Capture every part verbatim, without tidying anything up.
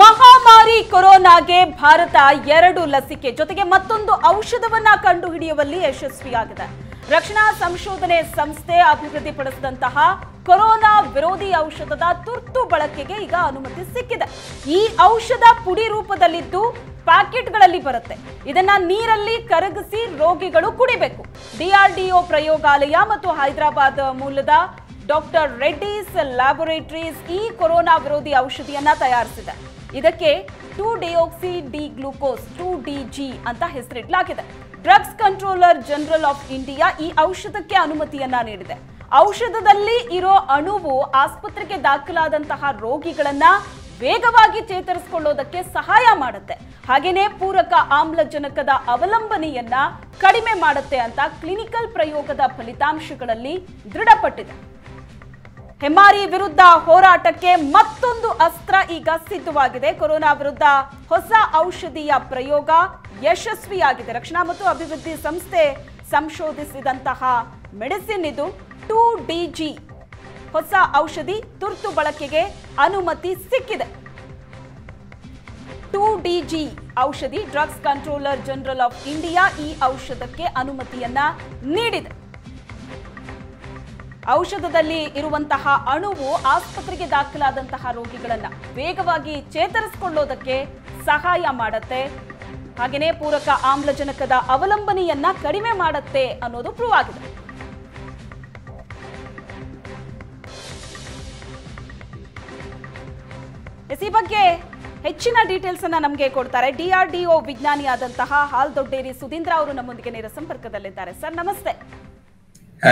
ಮಹಾಮಾರಿ ಕೊರೋನಾಗೆ ಭಾರತ ಎರಡು ಲಸಿಕೆ ಜೊತೆಗೆ ಮತ್ತೊಂದು ಔಷಧವನ್ನ ಕಂಡುಹಿಡಿಯುವಲ್ಲಿ ಯಶಸ್ವಿಯಾಗಿದೆ. ರಕ್ಷಣಾ ಸಂಶೋಧನೆ ಸಂಸ್ಥೆ ಅಭಿವೃದ್ಧಿಪಡಿಸಿದಂತಹ ಕೊರೋನಾ ವಿರೋಧಿ ಔಷಧದ ತುರ್ತು ಬಳಕೆಗೆ ಈಗ ಅನುಮತಿ ಸಿಕ್ಕಿದೆ. ಈ ಔಷಧ ಪುಡಿ ರೂಪದಲ್ಲಿದ್ದು ಪ್ಯಾಕೆಟ್ಗಳಲ್ಲಿ ಬರುತ್ತೆ. ಇದನ್ನ ನೀರಲ್ಲಿ ಕರಗಿಸಿ ರೋಗಿಗಳು ಕುಡಿಬೇಕು. ಡಿಆರ್ಡಿಒ ಪ್ರಯೋಗಾಲಯ ಮತ್ತು ಹೈದರಾಬಾದ್ ಮೂಲದ ಡಾಕ್ಟರ್ ರೆಡ್ಡೀಸ್ ಲ್ಯಾಬೊರೇಟರೀಸ್ ಈ ಕೊರೋನಾ ವಿರೋಧಿ ಔಷಧಿಯನ್ನ ತಯಾರಿಸಿದೆ. ಇದಕ್ಕೆ two deoxy D glucose two D G ಅಂತ ಹೆಸರಿಡಲಾಗಿದೆ. Drugs controller general of India ಈ ಔಷಧಕ್ಕೆ ಅನುಮತಿಯನ್ನ ನೀಡಿದೆ. ಔಷಧದಲ್ಲಿ ಇರೋ ಅಣುವು ಆಸ್ಪತ್ರೆಗೆ ದಾಖಲಾದಂತಹ ರೋಗಿಗಳನ್ನ ವೇಗವಾಗಿ ಚೇತರಿಸಿಕೊಳ್ಳೋದಕ್ಕೆ ಸಹಾಯ ಮಾಡುತ್ತೆ. ಹಾಗೇನೇ ಪೂರಕ ಆಮ್ಲಜನಕದ ಅವಲಂಬನೆಯನ್ನ ಕಡಿಮೆ ಮಾಡುತ್ತೆ ಅಂತ ಕ್ಲಿನಿಕಲ್ ಪ್ರಯೋಗದ ಫಲಿತಾಂಶಗಳಲ್ಲಿ ದೃಢಪಟ್ಟಿದೆ. ಹೆಮ್ಮಾರಿ ವಿರುದ್ಧ ಹೋರಾಟಕ್ಕೆ ಮತ್ತೊಂದು ಅಸ್ತ್ರ ಈಗ ಸಿದ್ಧವಾಗಿದೆ. ಕೊರೋನಾ ವಿರುದ್ಧ ಹೊಸ ಔಷಧಿಯ ಪ್ರಯೋಗ ಯಶಸ್ವಿಯಾಗಿದೆ. ರಕ್ಷಣಾ ಮತ್ತು ಅಭಿವೃದ್ಧಿ ಸಂಸ್ಥೆ ಸಂಶೋಧಿಸಿದಂತಹ ಮೆಡಿಸಿನ್ ಇದು. ಟೂ ಡಿ ಜಿ ಹೊಸ ಔಷಧಿ ತುರ್ತು ಬಳಕೆಗೆ ಅನುಮತಿ ಸಿಕ್ಕಿದೆ. ಟೂ ಡಿ ಜಿ ಔಷಧಿ drugs controller general of India ಈ ಔಷಧಕ್ಕೆ ಅನುಮತಿಯನ್ನ ನೀಡಿದೆ. ಔಷಧದಲ್ಲಿ ಇರುವಂತಹ ಅಣುವು ಆಸ್ಪತ್ರೆಗೆ ದಾಖಲಾದಂತಹ ರೋಗಿಗಳನ್ನ ವೇಗವಾಗಿ ಚೇತರಿಸಿಕೊಳ್ಳೋದಕ್ಕೆ ಸಹಾಯ ಮಾಡುತ್ತೆ. ಹಾಗೆಯೇ ಪೂರಕ ಆಮ್ಲಜನಕದ ಅವಲಂಬನೆಯನ್ನ ಕಡಿಮೆ ಮಾಡುತ್ತೆ ಅನ್ನೋದು ಪ್ರೂವ್ ಆಗಿದೆ. ಈ ಬಗ್ಗೆ ಹೆಚ್ಚಿನ ಡೀಟೇಲ್ಸ್ ಅನ್ನ ನಮಗೆ ಕೊಡ್ತಾರೆ ಡಿಆರ್ಡಿಒ ವಿಜ್ಞಾನಿಯಾದಂತಹ ಹಾಲ್ದೊಡ್ಡೇರಿ ಸುಧೀಂದ್ರ ಅವರು ನಮ್ಮೊಂದಿಗೆ ನೇರ ಸಂಪರ್ಕದಲ್ಲಿದ್ದಾರೆ. ಸರ್ ನಮಸ್ತೆ.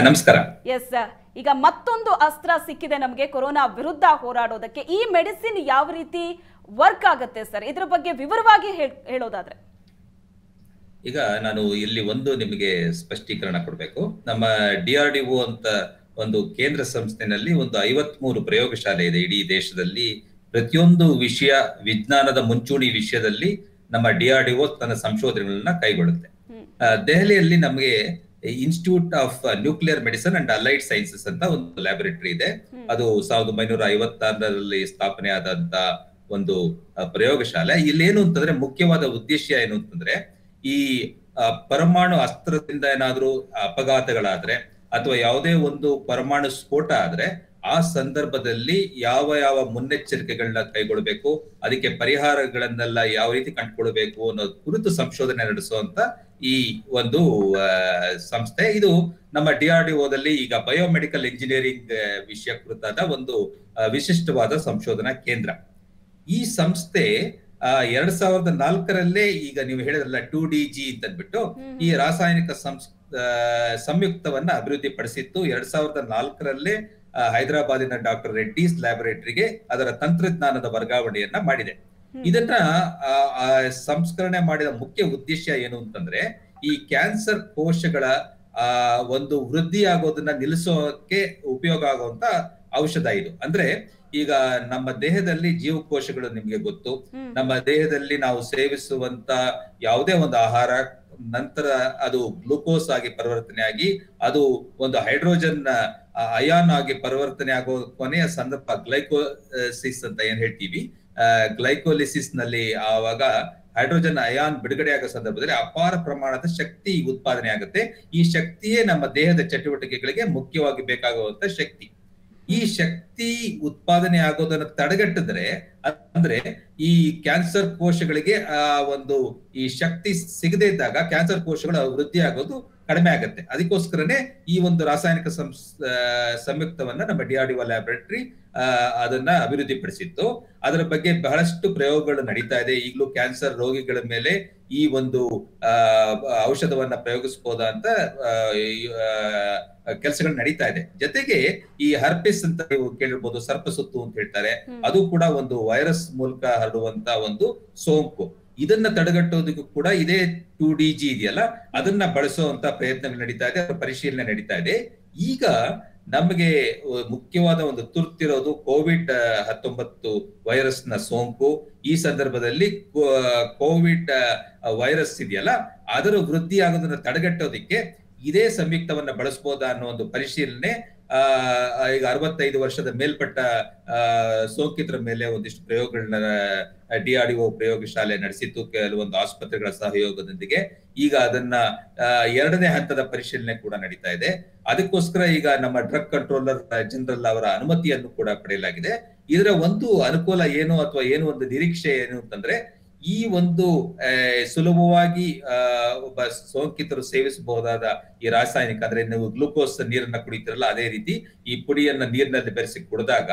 ನಮಸ್ಕಾರ. ಎಸ್ ಸರ್, ಈಗ ಮತ್ತೊಂದು ಅಸ್ತ್ರ ಸಿಕ್ಕಿದೆ ನಮಗೆ ಕೊರೋನಾ ವಿರುದ್ಧ ಹೋರಾಡೋದಕ್ಕೆ. ಈ ಮೆಡಿಸಿನ್ ಯಾವ ರೀತಿ ವರ್ಕ್ ಆಗುತ್ತೆ ಸರ್, ಇದರ ಬಗ್ಗೆ ವಿವರವಾಗಿ ಹೇಳೋದಾದ್ರೆ? ಈಗ ನಾನು ಇಲ್ಲಿ ಒಂದು ನಿಮಗೆ ಸ್ಪಷ್ಟೀಕರಣ ಕೊಡಬೇಕು. ನಮ್ಮ ಡಿಆರ್ಡಿಒ ಅಂತ ಒಂದು ಕೇಂದ್ರ ಸಂಸ್ಥೆನಲ್ಲಿ ಒಂದು ಐವತ್ ಮೂರು ಪ್ರಯೋಗಶಾಲೆ ಇದೆ ಇಡೀ ದೇಶದಲ್ಲಿ. ಪ್ರತಿಯೊಂದು ವಿಷಯ, ವಿಜ್ಞಾನದ ಮುಂಚೂಣಿ ವಿಷಯದಲ್ಲಿ ನಮ್ಮ ಡಿಆರ್ಡಿಒ ತನ್ನ ಸಂಶೋಧನೆಗಳನ್ನ ಕೈಗೊಳ್ಳುತ್ತೆ. ದೆಹಲಿಯಲ್ಲಿ ನಮಗೆ institute of nuclear medicine and allied sciences ಅಂತ ಒಂದು ಲ್ಯಾಬೊರೇಟರಿ ಇದೆ. ಅದು ಸಾವಿರದ ಒಂಬೈನೂರ ಐವತ್ತಾರರಲ್ಲಿ ಸ್ಥಾಪನೆ ಆದಂತ ಒಂದು ಪ್ರಯೋಗಶಾಲೆ. ಇಲ್ಲೇನು ಅಂತಂದ್ರೆ ಮುಖ್ಯವಾದ ಉದ್ದೇಶ ಏನು ಅಂತಂದ್ರೆ, ಈ ಪರಮಾಣು ಅಸ್ತ್ರದಿಂದ ಏನಾದ್ರೂ ಅಪಘಾತಗಳಾದ್ರೆ ಅಥವಾ ಯಾವುದೇ ಒಂದು ಪರಮಾಣು ಸ್ಫೋಟ ಆದ್ರೆ ಆ ಸಂದರ್ಭದಲ್ಲಿ ಯಾವ ಯಾವ ಮುನ್ನೆಚ್ಚರಿಕೆಗಳನ್ನ ಕೈಗೊಳ್ಬೇಕು, ಅದಕ್ಕೆ ಪರಿಹಾರಗಳನ್ನೆಲ್ಲ ಯಾವ ರೀತಿ ಕಂಡುಕೊಳ್ಬೇಕು ಅನ್ನೋ ಕುರಿತು ಸಂಶೋಧನೆ ನಡೆಸುವಂತ ಈ ಒಂದು ಸಂಸ್ಥೆ ಇದು. ನಮ್ಮ ಡಿಆರ್ಡಿಒದಲ್ಲಿ ಈಗ ಬಯೋಮೆಡಿಕಲ್ ಇಂಜಿನಿಯರಿಂಗ್ ವಿಷಯ ಕುರಿತಾದ ಒಂದು ವಿಶಿಷ್ಟವಾದ ಸಂಶೋಧನಾ ಕೇಂದ್ರ. ಈ ಸಂಸ್ಥೆ ಎರಡ್ ಸಾವಿರದ ನಾಲ್ಕರಲ್ಲೇ, ಈಗ ನೀವು ಹೇಳಿದ್ರಲ್ಲ ಟೂ ಡಿ ಜಿ ಅಂತ ಅಂದ್ಬಿಟ್ಟು, ಈ ರಾಸಾಯನಿಕ ಸಂಸ್ ಸಂಯುಕ್ತವನ್ನ ಅಭಿವೃದ್ಧಿ ಪಡಿಸಿತ್ತು. ಎರಡ್ ಸಾವಿರದ ನಾಲ್ಕರಲ್ಲೇ ಹೈದರಾಬಾದಿನ ಡಾಕ್ಟರ್ ರೆಡ್ಡೀಸ್ ಲ್ಯಾಬೊರೇಟರಿಗೆ ಅದರ ತಂತ್ರಜ್ಞಾನದ ವರ್ಗಾವಣೆಯನ್ನ ಮಾಡಿದೆ. ಇದನ್ನ ಸಂಸ್ಕರಣೆ ಮಾಡಿದ ಮುಖ್ಯ ಉದ್ದೇಶ ಏನು ಅಂತಂದ್ರೆ, ಈ ಕ್ಯಾನ್ಸರ್ ಕೋಶಗಳ ಆ ಒಂದು ವೃದ್ಧಿ ಆಗೋದನ್ನ ನಿಲ್ಲಿಸೋಕೆ ಉಪಯೋಗ ಆಗುವಂತ ಔಷಧ ಇದು. ಅಂದ್ರೆ ಈಗ ನಮ್ಮ ದೇಹದಲ್ಲಿ ಜೀವಕೋಶಗಳು ನಿಮ್ಗೆ ಗೊತ್ತು, ನಮ್ಮ ದೇಹದಲ್ಲಿ ನಾವು ಸೇವಿಸುವಂತ ಯಾವುದೇ ಒಂದು ಆಹಾರ ನಂತರ ಅದು ಗ್ಲುಕೋಸ್ ಆಗಿ ಪರಿವರ್ತನೆ ಆಗಿ ಅದು ಒಂದು ಹೈಡ್ರೋಜನ್ ಅಯಾನ್ ಆಗಿ ಪರಿವರ್ತನೆ ಆಗೋ ಕೊನೆಯ ಸಂದರ್ಭ ಗ್ಲೈಕೋಸಿಸ್ ಅಂತ ಏನ್ ಹೇಳ್ತೀವಿ, ಗ್ಲೈಕೋಲಿಸಿಸ್ ನಲ್ಲಿ ಆವಾಗ ಹೈಡ್ರೋಜನ್ ಅಯಾನ್ ಬಿಡುಗಡೆ ಆಗೋ ಸಂದರ್ಭದಲ್ಲಿ ಅಪಾರ ಪ್ರಮಾಣದ ಶಕ್ತಿ ಉತ್ಪಾದನೆ ಆಗುತ್ತೆ. ಈ ಶಕ್ತಿಯೇ ನಮ್ಮ ದೇಹದ ಚಟುವಟಿಕೆಗಳಿಗೆ ಮುಖ್ಯವಾಗಿ ಬೇಕಾಗುವಂತ ಶಕ್ತಿ. ಈ ಶಕ್ತಿ ಉತ್ಪಾದನೆ ಆಗೋದನ್ನ ತಡೆಗಟ್ಟಿದ್ರೆ, ಅಂದ್ರೆ ಈ ಕ್ಯಾನ್ಸರ್ ಕೋಶಗಳಿಗೆ ಆ ಒಂದು ಈ ಶಕ್ತಿ ಸಿಗದೇ ಇದ್ದಾಗ ಕ್ಯಾನ್ಸರ್ ಕೋಶಗಳ ವೃದ್ಧಿ ಆಗೋದು ಕಡಿಮೆ ಆಗುತ್ತೆ. ಅದಕ್ಕೋಸ್ಕರನೇ ಈ ಒಂದು ರಾಸಾಯನಿಕ ಸಂಸ್ ಸಂಯುಕ್ತವನ್ನ ನಮ್ಮ ಡಿಆರ್ಡಿಒ ಲ್ಯಾಬೊರೇಟರಿ ಅದನ್ನ ಅಭಿವೃದ್ಧಿ ಪಡಿಸಿತ್ತು. ಅದರ ಬಗ್ಗೆ ಬಹಳಷ್ಟು ಪ್ರಯೋಗಗಳು ನಡೀತಾ ಇದೆ. ಈಗಲೂ ಕ್ಯಾನ್ಸರ್ ರೋಗಿಗಳ ಮೇಲೆ ಈ ಒಂದು ಔಷಧವನ್ನ ಪ್ರಯೋಗಿಸಬಹುದಾ ಅಂತ ಕೆಲಸಗಳು ನಡೀತಾ ಇದೆ. ಜೊತೆಗೆ ಈ ಹರ್ಪಿಸ್ ಅಂತ ನೀವು ಕೇಳಿರ್ಬೋದು, ಸರ್ಪಸುತ್ತು ಅಂತ ಹೇಳ್ತಾರೆ, ಅದು ಕೂಡ ಒಂದು ವೈರಸ್ ಮೂಲಕ ಹರಡುವಂತ ಒಂದು ಸೋಂಕು. ಇದನ್ನ ತಡೆಗಟ್ಟೋದಕ್ಕೂ ಕೂಡ ಇದೇ ಟೂ ಡಿ ಜಿ ಇದೆಯಲ್ಲ ಅದನ್ನ ಬಳಸುವಂತ ಪ್ರಯತ್ನಗಳು ನಡೀತಾ ಇದೆ, ಅದರ ಪರಿಶೀಲನೆ ನಡೀತಾ ಇದೆ. ಈಗ ನಮಗೆ ಮುಖ್ಯವಾದ ಒಂದು ತುರ್ತಿರೋದು ಕೋವಿಡ್ ಹತ್ತೊಂಬತ್ತು ವೈರಸ್ ನ ಸೋಂಕು. ಈ ಸಂದರ್ಭದಲ್ಲಿ ಕೋವಿಡ್ ವೈರಸ್ ಇದೆಯಲ್ಲ ಅದರ ವೃದ್ಧಿ ಆಗೋದನ್ನ ತಡೆಗಟ್ಟೋದಿಕ್ಕೆ ಇದೇ ಸಂಯುಕ್ತವನ್ನ ಬಳಸಬಹುದಾ ಅನ್ನೋ ಒಂದು ಪರಿಶೀಲನೆ ಈಗ ಅರವತ್ತೈದು ವರ್ಷದ ಮೇಲ್ಪಟ್ಟ ಸೋಂಕಿತರ ಮೇಲೆ ಒಂದಿಷ್ಟು ಪ್ರಯೋಗಗಳನ್ನ ಡಿಆರ್ಡಿಒ ಪ್ರಯೋಗಶಾಲೆ ನಡೆಸಿತ್ತು ಕೆಲವೊಂದು ಆಸ್ಪತ್ರೆಗಳ ಸಹಯೋಗದೊಂದಿಗೆ. ಈಗ ಅದನ್ನ ಎರಡನೇ ಹಂತದ ಪರಿಶೀಲನೆ ಕೂಡ ನಡೀತಾ ಇದೆ. ಅದಕ್ಕೋಸ್ಕರ ಈಗ ನಮ್ಮ ಡ್ರಗ್ ಕಂಟ್ರೋಲರ್ ಜನರಲ್ ಅವರ ಅನುಮತಿಯನ್ನು ಕೂಡ ಪಡೆಯಲಾಗಿದೆ. ಇದರ ಒಂದು ಅನುಕೂಲ ಏನು ಅಥವಾ ಏನು ಒಂದು ನಿರೀಕ್ಷೆ ಏನು ಅಂತಂದ್ರೆ, ಈ ಒಂದು ಸುಲಭವಾಗಿ ಒಬ್ಬ ಸೋಂಕಿತರು ಸೇವಿಸಬಹುದಾದ ಈ ರಾಸಾಯನಿಕ, ಅಂದ್ರೆ ನೀವು ಗ್ಲೂಕೋಸ್ ನೀರನ್ನ ಕುಡಿತೀರಲ್ಲ ಅದೇ ರೀತಿ ಈ ಪುಡಿಯನ್ನ ನೀರಿನಲ್ಲಿ ಬೆರೆಸಿ ಕುಡಿದಾಗ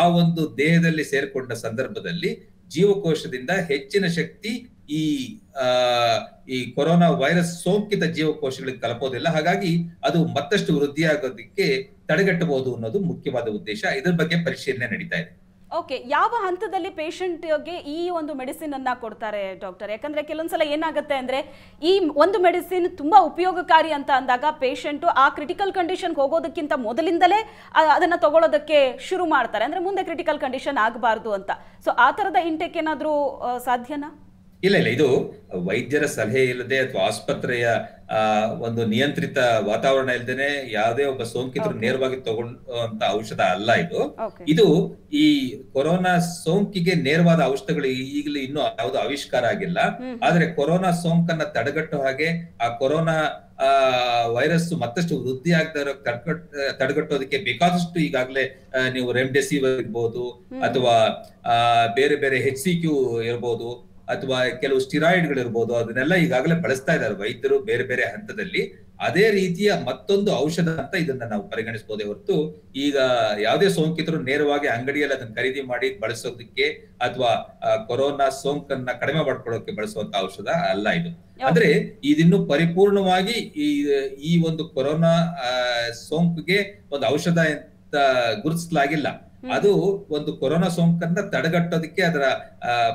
ಆ ಒಂದು ದೇಹದಲ್ಲಿ ಸೇರ್ಕೊಂಡ ಸಂದರ್ಭದಲ್ಲಿ ಜೀವಕೋಶದಿಂದ ಹೆಚ್ಚಿನ ಶಕ್ತಿ ಈ ಆ ಈ ಕೊರೋನಾ ವೈರಸ್ ಸೋಂಕಿತ ಜೀವಕೋಶಗಳಿಗೆ ತಲುಪೋದಿಲ್ಲ. ಹಾಗಾಗಿ ಅದು ಮತ್ತಷ್ಟು ವೃದ್ಧಿಯಾಗೋದಕ್ಕೆ ತಡೆಗಟ್ಟಬಹುದು ಅನ್ನೋದು ಮುಖ್ಯವಾದ ಉದ್ದೇಶ. ಇದರ ಬಗ್ಗೆ ಪರಿಶೀಲನೆ ನಡೀತಾ ಇದೆ. ಓಕೆ, ಯಾವ ಹಂತದಲ್ಲಿ ಪೇಷಂಟ್ಗೆ ಈ ಒಂದು ಮೆಡಿಸಿನ್ ಅನ್ನ ಕೊಡ್ತಾರೆ ಡಾಕ್ಟರ್? ಯಾಕಂದ್ರೆ ಕೆಲವೊಂದ್ಸಲ ಏನಾಗುತ್ತೆ ಅಂದ್ರೆ ಈ ಒಂದು ಮೆಡಿಸಿನ್ ತುಂಬಾ ಉಪಯೋಗಕಾರಿ ಅಂತ ಅಂದಾಗ ಪೇಷಂಟ್ ಆ ಕ್ರಿಟಿಕಲ್ ಕಂಡೀಷನ್ ಹೋಗೋದಕ್ಕಿಂತ ಮೊದಲಿಂದಲೇ ಅದನ್ನ ತಗೊಳ್ಳೋದಕ್ಕೆ ಶುರು ಮಾಡ್ತಾರೆ, ಅಂದ್ರೆ ಮುಂದೆ ಕ್ರಿಟಿಕಲ್ ಕಂಡೀಷನ್ ಆಗಬಾರ್ದು ಅಂತ. ಸೊ ಆ ತರದ ಇಂಟೇಕ್ ಏನಾದ್ರೂ ಸಾಧ್ಯನಾ? ಇಲ್ಲ ಇಲ್ಲ, ಇದು ವೈದ್ಯರ ಸಲಹೆ ಇಲ್ಲದೆ ಅಥವಾ ಆಸ್ಪತ್ರೆಯ ಒಂದು ನಿಯಂತ್ರಿತ ವಾತಾವರಣ ಇಲ್ಲದೇನೆ ಯಾವುದೇ ಒಬ್ಬ ಸೋಂಕಿತರು ನೇರವಾಗಿ ತಗೊಂಡಂತ ಔಷಧ ಅಲ್ಲ ಇದು. ಇದು ಈ ಕೊರೋನಾ ಸೋಂಕಿಗೆ ನೇರವಾದ ಔಷಧಗಳು ಈಗಲೂ ಇನ್ನೂ ಯಾವುದು ಆವಿಷ್ಕಾರ ಆಗಿಲ್ಲ. ಆದ್ರೆ ಕೊರೋನಾ ಸೋಂಕನ್ನ ತಡೆಗಟ್ಟುವ ಹಾಗೆ, ಆ ಕೊರೋನಾ ಆ ವೈರಸ್ ಮತ್ತಷ್ಟು ವೃದ್ಧಿ ಆಗದ ತಡೆಗಟ್ ತಡೆಗಟ್ಟೋದಕ್ಕೆ ಬೇಕಾದಷ್ಟು ಈಗಾಗಲೇ ನೀವು ರೆಮ್ಡೆಸಿವಿರ್ ಇರ್ಬೋದು, ಅಥವಾ ಆ ಬೇರೆ ಬೇರೆ ಹೆಚ್ ಸಿ ಕ್ಯೂ ಇರ್ಬೋದು, ಅಥವಾ ಕೆಲವು ಸ್ಟಿರಾಯ್ಡ್ಗಳು ಇರ್ಬೋದು, ಅದನ್ನೆಲ್ಲ ಈಗಾಗಲೇ ಬಳಸ್ತಾ ಇದ್ದಾರೆ ವೈದ್ಯರು ಬೇರೆ ಬೇರೆ ಹಂತದಲ್ಲಿ. ಅದೇ ರೀತಿಯ ಮತ್ತೊಂದು ಔಷಧ ಅಂತ ಇದನ್ನ ನಾವು ಪರಿಗಣಿಸಬಹುದೇ ಹೊರತು, ಈಗ ಯಾವುದೇ ಸೋಂಕಿತರು ನೇರವಾಗಿ ಅಂಗಡಿಯಲ್ಲಿ ಅದನ್ನ ಖರೀದಿ ಮಾಡಿ ಬಳಸೋದಕ್ಕೆ ಅಥವಾ ಕೊರೋನಾ ಸೋಂಕನ್ನ ಕಡಿಮೆ ಮಾಡ್ಕೊಳ್ಳೋಕೆ ಬಳಸುವಂತ ಔಷಧ ಅಲ್ಲ ಇದು. ಅಂದ್ರೆ ಇದಿನ್ನು ಪರಿಪೂರ್ಣವಾಗಿ ಈ ಈ ಒಂದು ಕೊರೋನಾ ಸೋಂಕಿಗೆ ಒಂದು ಔಷಧ ಅಂತ ಗುರುತಿಸಲಾಗಿಲ್ಲ. ಅದು ಒಂದು ಕೊರೋನಾ ಸೋಂಕನ್ನ ತಡೆಗಟ್ಟೋದಕ್ಕೆ, ಅದರ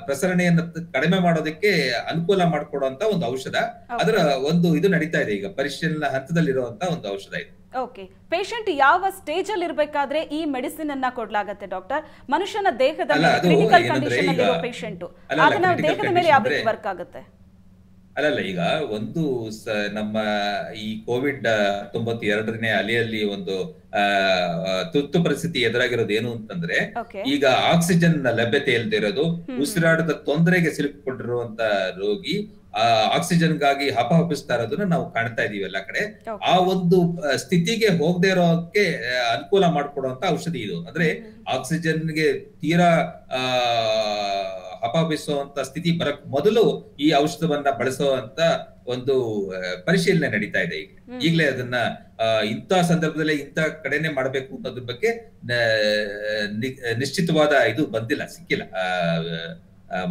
ಪ್ರಸರಣೆಯನ್ನ ಕಡಿಮೆ ಮಾಡೋದಕ್ಕೆ ಅನುಕೂಲ ಮಾಡಿಕೊಡುವಂತ ಒಂದು ಔಷಧ. ಅದರ ಒಂದು ಇದು ನಡೀತಾ ಇದೆ, ಈಗ ಪರಿಶೀಲನಾ ಹಂತದಲ್ಲಿರುವಂತ ಒಂದು ಔಷಧ ಇದೆ. ಓಕೆ, ಪೇಷಂಟ್ ಯಾವ ಸ್ಟೇಜ್ ಅಲ್ಲಿ ಇರಬೇಕಾದ್ರೆ ಈ ಮೆಡಿಸಿನ್ ಅನ್ನ ಕೊಡ್ಲಾಗತ್ತೆ ಡಾಕ್ಟರ್? ಮನುಷ್ಯನ ದೇಹದಲ್ಲಿ ಕ್ರಿಟಿಕಲ್ ಕಂಡೀಷನ್ ಅಲ್ಲಿ ಇರೋ ಪೇಷಂಟ್ ಅದನ್ನ ದೇಹದ ಮೇಲೆ ಯಾವ ರೀತಿ ವರ್ಕ್ ಆಗುತ್ತೆ? ಅಲ್ಲಲ್ಲ, ಈಗ ಒಂದು ನಮ್ಮ ಈ ಕೋವಿಡ್ ಹತ್ತೊಂಬತ್ತು ಎರಡನೇ ಅಲೆಯಲ್ಲಿ ಒಂದು ತುರ್ತು ಪರಿಸ್ಥಿತಿ ಎದುರಾಗಿರೋದು ಏನು ಅಂತಂದ್ರೆ, ಈಗ ಆಕ್ಸಿಜನ್ ಲಭ್ಯತೆ ಇಲ್ದಿರೋದು, ಉಸಿರಾಟದ ತೊಂದರೆಗೆ ಸಿಲುಕಿಕೊಂಡಿರುವಂತ ರೋಗಿ ಆ ಆಕ್ಸಿಜನ್ ಗಾಗಿ ಹಪಹಪಿಸ್ತಾ ಇರೋದನ್ನ ನಾವು ಕಾಣ್ತಾ ಇದೀವಿ ಎಲ್ಲಾ ಕಡೆ. ಆ ಒಂದು ಸ್ಥಿತಿಗೆ ಹೋಗದೆ ಇರೋಕೆ ಅನುಕೂಲ ಮಾಡಿಕೊಡುವಂತ ಔಷಧಿ ಇದು. ಅಂದ್ರೆ ಆಕ್ಸಿಜನ್ಗೆ ತೀರಾ ಆ ಅಪಾಪಿಸುವಂತ ಸ್ಥಿತಿ ಬರಕ್ ಮೊದಲು ಈ ಔಷಧವನ್ನ ಬಳಸುವಂತ ಒಂದು ಪರಿಶೀಲನೆ ನಡೀತಾ ಇದೆ ಈಗ. ಈಗಲೇ ಅದನ್ನ ಇಂಥ ಸಂದರ್ಭದಲ್ಲಿ ಇಂಥ ಕಡೆನೆ ಮಾಡಬೇಕು ಅನ್ನೋದ್ರ ಬಗ್ಗೆ ನಿಶ್ಚಿತವಾದ ಇದು ಬಂದಿಲ್ಲ, ಸಿಕ್ಕಿಲ್ಲ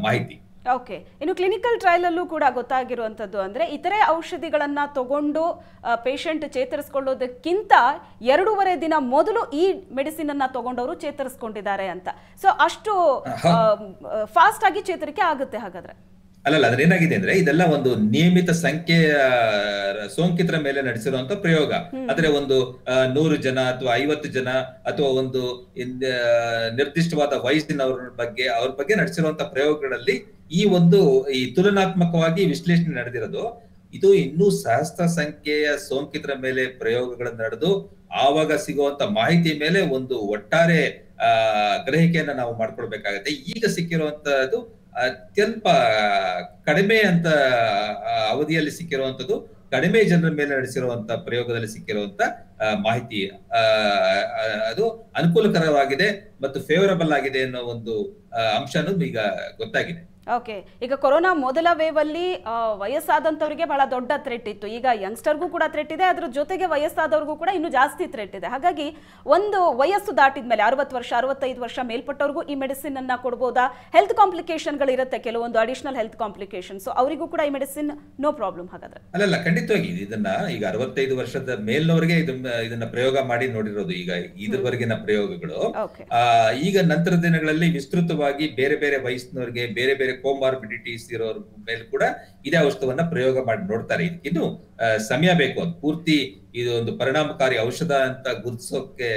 ಮಾಹಿತಿ. ಓಕೆ, ಇನ್ನು ಕ್ಲಿನಿಕಲ್ ಟ್ರಯಲ್ ಅಲ್ಲೂ ಕೂಡ ಗೊತ್ತಾಗಿರುವಂಥದ್ದು ಅಂದರೆ, ಇತರೆ ಔಷಧಿಗಳನ್ನ ತಗೊಂಡು ಪೇಷಂಟ್ ಚೇತರಿಸ್ಕೊಳ್ಳೋದಕ್ಕಿಂತ ಎರಡೂವರೆ ದಿನ ಮೊದಲು ಈ ಮೆಡಿಸಿನ್ ಅನ್ನ ತಗೊಂಡವರು ಚೇತರಿಸ್ಕೊಂಡಿದ್ದಾರೆ ಅಂತ. ಸೊ ಅಷ್ಟು ಫಾಸ್ಟ್ ಆಗಿ ಚೇತರಿಕೆ ಆಗುತ್ತೆ ಹಾಗಾದ್ರೆ. ಅಲ್ಲಲ್ಲ, ಅದ್ರ ಏನಾಗಿದೆ ಅಂದ್ರೆ ಇದೆಲ್ಲ ಒಂದು ನಿಯಮಿತ ಸಂಖ್ಯೆಯ ಸೋಂಕಿತರ ಮೇಲೆ ನಡೆಸಿರುವಂತ ಪ್ರಯೋಗ. ಅಂದ್ರೆ ಒಂದು ನೂರು ಜನ ಅಥವಾ ಐವತ್ತು ಜನ ಅಥವಾ ಒಂದು ನಿರ್ದಿಷ್ಟವಾದ ವಯಸ್ಸಿನವ್ರ ಬಗ್ಗೆ ಅವ್ರ ಬಗ್ಗೆ ನಡೆಸಿರುವಂತ ಪ್ರಯೋಗಗಳಲ್ಲಿ ಈ ಒಂದು ಈ ತುಲನಾತ್ಮಕವಾಗಿ ವಿಶ್ಲೇಷಣೆ ನಡೆದಿರೋದು. ಇದು ಇನ್ನೂ ಸಹಸ್ರ ಸಂಖ್ಯೆಯ ಸೋಂಕಿತರ ಮೇಲೆ ಪ್ರಯೋಗಗಳನ್ನು ನಡೆದು ಆವಾಗ ಸಿಗುವಂತ ಮಾಹಿತಿ ಮೇಲೆ ಒಂದು ಒಟ್ಟಾರೆ ಆ ಗ್ರಹಿಕೆಯನ್ನ ನಾವು ಮಾಡ್ಕೊಳ್ಬೇಕಾಗತ್ತೆ. ಈಗ ಸಿಕ್ಕಿರುವಂತಹದ್ದು ಅತ್ಯಲ್ಪ ಕಡಿಮೆ ಅಂತ ಅವಧಿಯಲ್ಲಿ ಸಿಕ್ಕಿರುವಂತದ್ದು, ಕಡಿಮೆ ಜನರ ಮೇಲೆ ನಡೆಸಿರುವಂತ ಪ್ರಯೋಗದಲ್ಲಿ ಸಿಕ್ಕಿರುವಂತ ಮಾಹಿತಿ ಅದು ಅನುಕೂಲಕರವಾಗಿದೆ ಮತ್ತು ಫೇವರಬಲ್ ಆಗಿದೆ ಅನ್ನೋ ಒಂದು ಅಂಶನೂ ಈಗ ಗೊತ್ತಾಗಿದೆ. ಓಕೆ, ಈಗ ಕೊರೋನಾ ಮೊದಲ ವೇವ್ ಅಲ್ಲಿ ವಯಸ್ಸಾದಂಥವ್ರಿಗೆ ಬಹಳ ದೊಡ್ಡ ಥ್ರೆಟ್ ಇತ್ತು. ಈಗ ಯಂಗ್ಸ್ಟರ್ಗೂ ಕೂಡ ಥ್ರೆಟ್ ಇದೆ, ಅದ್ರ ಜೊತೆಗೆ ವಯಸ್ಸಾದವ್ರಿಗೂ ಕೂಡ ಇನ್ನೂ ಜಾಸ್ತಿ ಥ್ರೆಟ್ ಇದೆ. ಹಾಗಾಗಿ ಒಂದು ವಯಸ್ಸು ದಾಟಿದ ಮೇಲೆ ಅರವತ್ತು ವರ್ಷ ಅರವತ್ತೈದು ವರ್ಷ ಮೇಲ್ಪಟ್ಟವ್ರಿಗೂ ಈ ಮೆಡಿಸಿನ್ ಅನ್ನ ಕೊಡ್ಬೋದಾ? ಹೆಲ್ತ್ ಕಾಂಪ್ಲಿಕೇಶನ್ಗಳು ಇರುತ್ತೆ, ಕೆಲವೊಂದು ಅಡಿಷನಲ್ ಹೆಲ್ತ್ ಕಾಂಪ್ಲಿಕೇಶನ್, ಸೊ ಅವರಿಗೂ ಕೂಡ ಈ ಮೆಡಿಸಿನ್ ನೋ ಪ್ರಾಬ್ಲಮ್ ಹಾಗಾದ್ರೆ? ಅಲ್ಲಲ್ಲ, ಖಂಡಿತವಾಗಿ ಇದನ್ನ ಈಗ ಅರವತ್ತೈದು ವರ್ಷದ ಮೇಲ್ನವರಿಗೆ ಇದನ್ನ ಪ್ರಯೋಗ ಮಾಡಿ ನೋಡಿರೋದು ಈಗ ಇದುವರೆಗಿನ ಪ್ರಯೋಗಗಳು. ಈಗ ನಂತರ ದಿನಗಳಲ್ಲಿ ವಿಸ್ತೃತವಾಗಿ ಬೇರೆ ಬೇರೆ ವಯಸ್ಸಿನವರಿಗೆ ಬೇರೆ ಬೇರೆ कोमार्बिडिटीस मेलू कूड़ा इदे औषधवन्न प्रयोग माडि नोड्तारे। इदक्किन्नु समय बेकु, अदु पूर्ति इदोंदु परिणामकारी औषध अंत गुर्तिसोके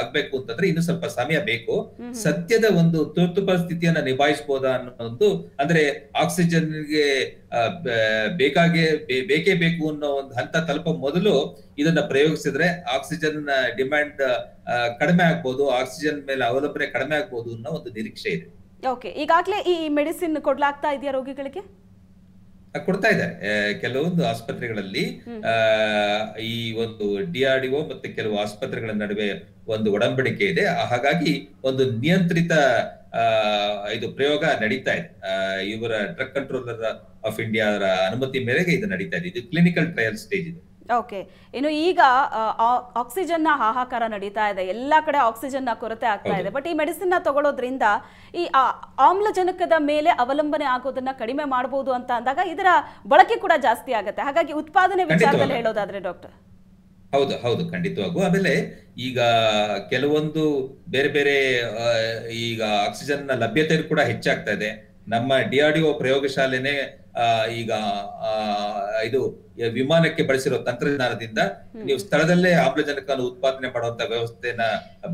ಆಗಬೇಕು ಅಂತಂದ್ರೆ ಇನ್ನು ಸ್ವಲ್ಪ ಸಮಯ ಬೇಕು। ಸತ್ಯದ ಒಂದು ತುರ್ತು ಪರಿಸ್ಥಿತಿಯನ್ನು ನಿಭಾಯಿಸಬಹುದಾ ಅನ್ನೋದು ಅಂದ್ರೆ ಆಕ್ಸಿಜನ್ ಗೆ ಬೇಕಾಗಿ ಬೇಕೇ ಬೇಕು ಅನ್ನೋ ಒಂದು ಹಂತ ತಲುಪೋ ಮೊದಲು ಇದನ್ನ ಪ್ರಯೋಗಿಸಿದ್ರೆ ಆಕ್ಸಿಜನ್ ಡಿಮ್ಯಾಂಡ್ ಕಡಿಮೆ ಆಗಬಹುದು, ಆಕ್ಸಿಜನ್ ಮೇಲೆ ಅವಲಂಬನೆ ಕಡಿಮೆ ಆಗಬಹುದು ಅನ್ನೋ ಒಂದು ನಿರೀಕ್ಷೆ ಇದೆ। ಓಕೆ, ಈಗಾಗಲೇ ಈ ಮೆಡಿಸಿನ್ ಕೊಡಲಾಗ್ತಾ ಇದೆಯಾ ರೋಗಿಗಳಿಗೆ? ಕೊಡ್ತಾ ಇದ್ದಾರೆ ಕೆಲವೊಂದು ಆಸ್ಪತ್ರೆಗಳಲ್ಲಿ। ಈ ಒಂದು ಡಿಆರ್ಡಿಒ ಮತ್ತೆ ಕೆಲವು ಆಸ್ಪತ್ರೆಗಳ ನಡುವೆ ಒಂದು ಒಡಂಬಡಿಕೆ ಇದೆ, ಹಾಗಾಗಿ ಒಂದು ನಿಯಂತ್ರಿತ ಇದು ಪ್ರಯೋಗ ನಡೀತಾ ಇದೆ। ಇವರ ಡ್ರಗ್ ಕಂಟ್ರೋಲರ್ ಆಫ್ ಇಂಡಿಯಾ ಅನುಮತಿ ಮೇರೆಗೆ ಇದು ನಡೀತಾ ಇದೆ, ಇದು ಕ್ಲಿನಿಕಲ್ ಟ್ರಯಲ್ ಸ್ಟೇಜ್ ಇದೆ। ಓಕೆ, ಇನ್ನು ಈಗ ಆಕ್ಸಿಜನ್ ನ ಹಾಹಾಕಾರ ನಡೀತಾ ಇದೆ, ಎಲ್ಲಾ ಕಡೆ ಆಕ್ಸಿಜನ್ ನ ಕೊರತೆ ಆಗ್ತಾ ಇದೆ। ಬಟ್ ಈ ಮೆಡಿಸಿನ್ ನ ತಗೊಳ್ಳೋದ್ರಿಂದ ಈ ಆಮ್ಲಜನಕದ ಮೇಲೆ ಅವಲಂಬನೆ ಆಗೋದನ್ನ ಕಡಿಮೆ ಮಾಡಬಹುದು ಅಂತ ಅಂದಾಗ ಇದರ ಬಳಕೆ ಕೂಡ ಜಾಸ್ತಿ ಆಗುತ್ತೆ, ಹಾಗಾಗಿ ಉತ್ಪಾದನೆ ವಿಚಾರದಲ್ಲಿ ಹೇಳೋದಾದ್ರೆ ಡಾಕ್ಟರ್? ಹೌದು ಹೌದು, ಖಂಡಿತವಾಗೂ। ಆಮೇಲೆ ಈಗ ಕೆಲವೊಂದು ಬೇರೆ ಬೇರೆ ಈಗ ಆಕ್ಸಿಜನ್ ನ ಲಭ್ಯತೆ ಕೂಡ ಹೆಚ್ಚಾಗ್ತಾ ಇದೆ। ನಮ್ಮ ಡಿಆರ್ಡಿಒ ಪ್ರಯೋಗಶಾಲೆನೇ ಈಗ ಇದು ವಿಮಾನಕ್ಕೆ ಬಳಸಿರೋ ತಂತ್ರಜ್ಞಾನದಿಂದ ನೀವು ಸ್ಥಳದಲ್ಲೇ ಆಮ್ಲಜನಕ ಉತ್ಪಾದನೆ ಮಾಡುವಂತ ವ್ಯವಸ್ಥೆನ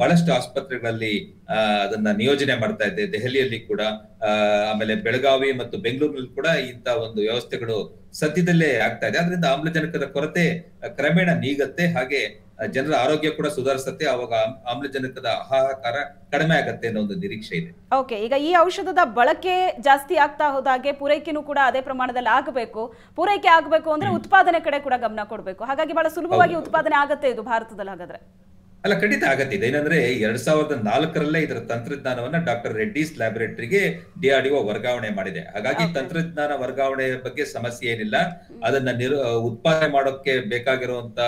ಬಹಳಷ್ಟು ಆಸ್ಪತ್ರೆಗಳಲ್ಲಿ ಅದನ್ನ ನಿಯೋಜನೆ ಮಾಡ್ತಾ ಇದೆ। ದೆಹಲಿಯಲ್ಲಿ ಕೂಡ, ಆಮೇಲೆ ಬೆಳಗಾವಿ ಮತ್ತು ಬೆಂಗಳೂರಿನಲ್ಲಿ ಕೂಡ ಇಂತ ಒಂದು ವ್ಯವಸ್ಥೆಗಳು ಸದ್ಯದಲ್ಲೇ ಆಗ್ತಾ ಇದೆ। ಅದರಿಂದ ಆಮ್ಲಜನಕದ ಕೊರತೆ ಕ್ರಮೇಣ ನೀಗತ್ತೆ, ಹಾಗೆ ಜನರ ಆರೋಗ್ಯ ಕೂಡ ಸುಧಾರಿಸುತ್ತೆ, ಆವಾಗ ಆಮ್ಲಜನಕದ ಹಾಹಾಕಾರ ಕಡಿಮೆ ಆಗುತ್ತೆ ಅನ್ನೋ ಒಂದು ನಿರೀಕ್ಷೆ ಇದೆ। ಓಕೆ, ಈಗ ಈ ಔಷಧದ ಬಳಕೆ ಜಾಸ್ತಿ ಆಗ್ತಾ ಹೋದಾಗೆ ಪೂರೈಕೆನೂ ಕೂಡ ಅದೇ ಪ್ರಮಾಣದಲ್ಲಿ ಆಗಬೇಕು, ಪೂರೈಕೆ ಆಗಬೇಕು ಅಂದ್ರೆ ಉತ್ಪಾದನೆ ಕಡೆ ಕೂಡ ಗಮನ ಕೊಡಬೇಕು, ಹಾಗಾಗಿ ಬಹಳ ಸುಲಭವಾಗಿ ಉತ್ಪಾದನೆ ಆಗುತ್ತೆ ಇದು ಭಾರತದಲ್ಲಿ ಹಾಗಾದ್ರೆ? ಅಲ್ಲ, ಖಂಡಿತ ಆಗತ್ತೆ। ಇದೇನಂದ್ರೆ ಎರಡ್ ಸಾವಿರದ ನಾಲ್ಕರಲ್ಲೇ ಇದರ ತಂತ್ರಜ್ಞಾನವನ್ನ ಡಾಕ್ಟರ್ ರೆಡ್ಡಿಸ್ ಲ್ಯಾಬೊರೇಟರಿಗೆ ಡಿಆರ್ಡಿಒ ವರ್ಗಾವಣೆ ಮಾಡಿದೆ, ಹಾಗಾಗಿ ತಂತ್ರಜ್ಞಾನ ವರ್ಗಾವಣೆ ಬಗ್ಗೆ ಸಮಸ್ಯೆ ಏನಿಲ್ಲ। ಅದನ್ನ ನಿರ್ ಉತ್ಪಾದನೆ ಮಾಡೋಕೆ ಬೇಕಾಗಿರುವಂತ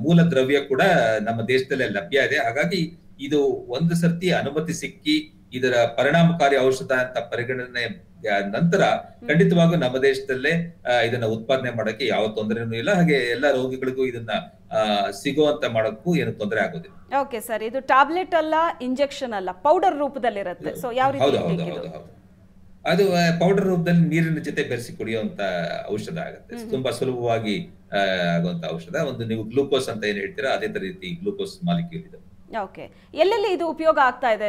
ಮೂಲ ದ್ರವ್ಯ ಕೂಡ ನಮ್ಮ ದೇಶದಲ್ಲೇ ಲಭ್ಯ ಇದೆ, ಹಾಗಾಗಿ ಇದು ಒಂದು ಸರ್ತಿ ಅನುಮತಿ ಸಿಕ್ಕಿ ಇದರ ಪರಿಣಾಮಕಾರಿ ಔಷಧ ಅಂತ ಪರಿಗಣನೆ ನಂತರ ಖಂಡಿತವಾಗೂ ನಮ್ಮ ದೇಶದಲ್ಲೇ ಇದನ್ನ ಉತ್ಪಾದನೆ ಮಾಡೋಕೆ ಯಾವ ತೊಂದರೆನೂ ಇಲ್ಲ, ಹಾಗೆ ಎಲ್ಲಾ ರೋಗಿಗಳಿಗೂ ಇದನ್ನ ಸಿಗುವಂತ ಮಾಡೋಕ್ಕೂ ಏನು ತೊಂದರೆ ಆಗೋದಿಲ್ಲ। ಓಕೆ ಸರ್, ಇದು ಟ್ಯಾಬ್ಲೆಟ್ ಅಲ್ಲ, ಇಂಜೆಕ್ಷನ್ ಅಲ್ಲ, ಪೌಡರ್ ರೂಪದಲ್ಲಿರುತ್ತೆ, ಸೊ ಯಾವ ರೀತಿ? ಹೌದು ಹೌದು ಹೌದು, ಅದು ಪೌಡರ್ ರೂಪದಲ್ಲಿ ನೀರಿನ ಜೊತೆ ಬೆರೆಸಿ ಕುಡಿಯುವಂತ ಔಷಧ ಆಗುತ್ತೆ, ತುಂಬಾ ಸುಲಭವಾಗಿ ಆಗುವಂತ ಔಷಧ। ಒಂದು ನೀವು ಗ್ಲೂಕೋಸ್ ಅಂತ ಏನ್ ಹೇಳ್ತೀರಾ ಅದೇ ರೀತಿ ಗ್ಲೂಕೋಸ್ ಮಾಲಿಕ್ಯೂಲ್ ಇದೆ। ಓಕೆ, ಎಲ್ಲೆಲ್ಲಿ ಇದು ಉಪಯೋಗ ಆಗ್ತಾ ಇದೆ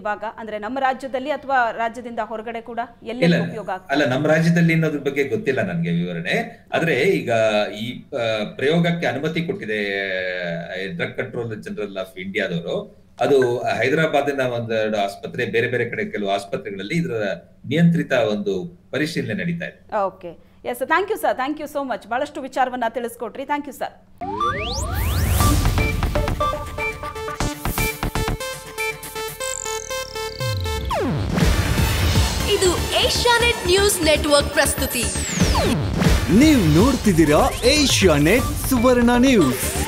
ಇವಾಗ, ಅಂದ್ರೆ ನಮ್ಮ ರಾಜ್ಯದಲ್ಲಿ ಅಥವಾ ರಾಜ್ಯದಿಂದ ಹೊರಗಡೆ ಕೂಡ ಎಲ್ಲೆಲ್ಲಿ ಉಪಯೋಗ ಆಗ್ತಾ? ಅಲ್ಲ, ನಮ್ಮ ರಾಜ್ಯದಲ್ಲಿ ಅನ್ನೋದ್ರ ಬಗ್ಗೆ ಗೊತ್ತಿಲ್ಲ ನನಗೆ ವಿವರಣೆ, ಆದ್ರೆ ಈಗ ಈ ಪ್ರಯೋಗಕ್ಕೆ ಅನುಮತಿ ಕೊಟ್ಟಿದೆ ಡ್ರಗ್ ಕಂಟ್ರೋಲರ್ ಜನರಲ್ ಆಫ್ ಇಂಡಿಯಾದವರು, ಅದು ಹೈದರಾಬಾದಿನ ಒಂದೆರಡು ಆಸ್ಪತ್ರೆ, ಬೇರೆ ಬೇರೆ ಕಡೆ ಕೆಲವು ಆಸ್ಪತ್ರೆಗಳಲ್ಲಿ ಇದರ ನಿಯಂತ್ರಿತ ಒಂದು ಪರಿಶೀಲನೆ ನಡೀತಾ ಇದೆ। Okay, yes, thank you sir, thank you so much, ಬಹಳಷ್ಟು ವಿಚಾರವನ್ನ ತಿಳಿಸ್ಕೊಟ್ರಿ, ಥ್ಯಾಂಕ್ ಯು ಸರ್। ಇದು ಏಷ್ಯಾನೆಟ್ ನ್ಯೂಸ್ ನೆಟ್ವರ್ಕ್ ಪ್ರಸ್ತುತಿ, ನೀವು ನೋಡ್ತಿದ್ದೀರಾ ಏಷ್ಯಾನೆಟ್ ಸುವರ್ಣ ನ್ಯೂಸ್।